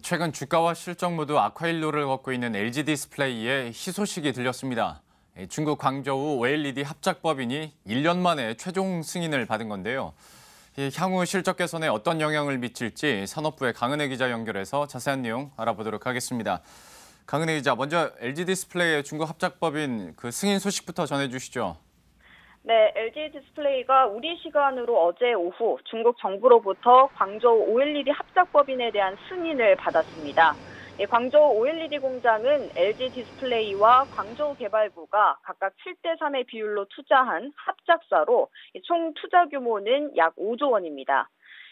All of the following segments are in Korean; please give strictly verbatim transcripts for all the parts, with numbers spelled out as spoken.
최근 주가와 실적 모두 악화일로를 걷고 있는 엘지디스플레이의 희소식이 들렸습니다. 중국 광저우 오엘이디 합작법인이 일 년 만에 최종 승인을 받은 건데요. 향후 실적 개선에 어떤 영향을 미칠지 산업부의 강은혜 기자 연결해서 자세한 내용 알아보도록 하겠습니다. 강은혜 기자, 먼저 엘지디스플레이의 중국 합작법인 그 승인 소식부터 전해주시죠. 네, 엘지디스플레이가 우리 시간으로 어제 오후 중국 정부로부터 광저우 오엘이디 합작법인에 대한 승인을 받았습니다. 예, 광저우 오엘이디 공장은 엘지디스플레이와 광저우개발부가 각각 칠 대 삼의 비율로 투자한 합작사로 총 투자 규모는 약 오조 원입니다.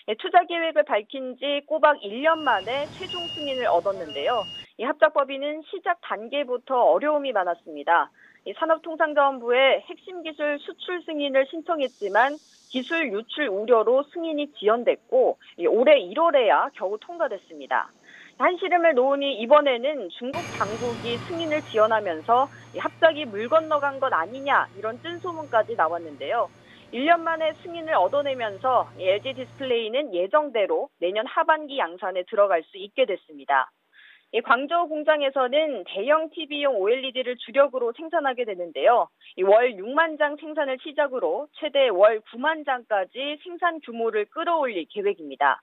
예, 투자 계획을 밝힌 지 꼬박 일 년 만에 최종 승인을 얻었는데요. 이 합작법인은 시작 단계부터 어려움이 많았습니다. 이 산업통상자원부에 핵심 기술 수출 승인을 신청했지만 기술 유출 우려로 승인이 지연됐고 올해 일월에야 겨우 통과됐습니다. 한시름을 놓으니 이번에는 중국 당국이 승인을 지연하면서 합작이 물 건너간 것 아니냐 이런 뜬소문까지 나왔는데요. 일 년 만에 승인을 얻어내면서 엘지디스플레이는 예정대로 내년 하반기 양산에 들어갈 수 있게 됐습니다. 이 광저우 공장에서는 대형 티비용 오엘이디를 주력으로 생산하게 되는데요. 이 월 육만 장 생산을 시작으로 최대 월 구만 장까지 생산 규모를 끌어올릴 계획입니다.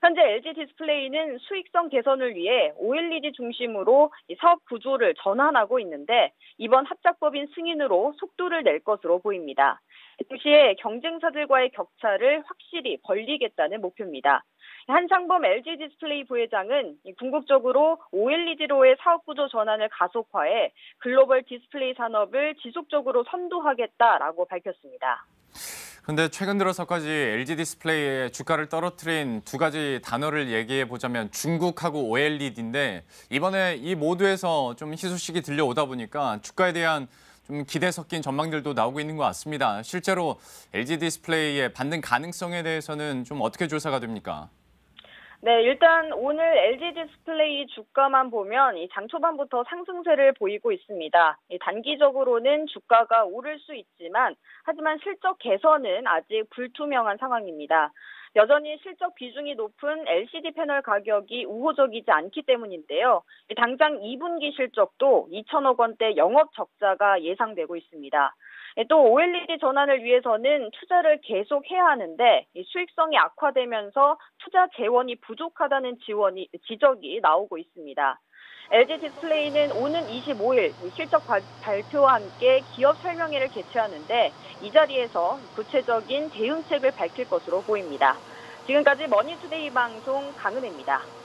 현재 엘지디스플레이는 수익성 개선을 위해 오엘이디 중심으로 이 사업 구조를 전환하고 있는데 이번 합작법인 승인으로 속도를 낼 것으로 보입니다. 동시에 경쟁사들과의 격차를 확실히 벌리겠다는 목표입니다. 한상범 엘지디스플레이 부회장은 궁극적으로 오엘이디로의 사업구조 전환을 가속화해 글로벌 디스플레이 산업을 지속적으로 선도하겠다라고 밝혔습니다. 그런데 최근 들어서까지 엘지디스플레이의 주가를 떨어뜨린 두 가지 단어를 얘기해보자면 중국하고 오엘이디인데 이번에 이 모두에서 좀 희소식이 들려오다 보니까 주가에 대한 좀 기대 섞인 전망들도 나오고 있는 것 같습니다. 실제로 엘지디스플레이의 반등 가능성에 대해서는 좀 어떻게 조사가 됩니까? 네, 일단 오늘 엘지디스플레이 주가만 보면 이 장 초반부터 상승세를 보이고 있습니다. 이 단기적으로는 주가가 오를 수 있지만 하지만 실적 개선은 아직 불투명한 상황입니다. 여전히 실적 비중이 높은 엘시디 패널 가격이 우호적이지 않기 때문인데요. 당장 이 분기 실적도 이천억 원대 영업 적자가 예상되고 있습니다. 또 오엘이디 전환을 위해서는 투자를 계속해야 하는데 수익성이 악화되면서 투자 재원이 부족하다는 지원이, 지적이 나오고 있습니다. 엘지디스플레이는 오는 이십오일 실적 발표와 함께 기업 설명회를 개최하는데 이 자리에서 구체적인 대응책을 밝힐 것으로 보입니다. 지금까지 머니투데이 방송 강은혜입니다.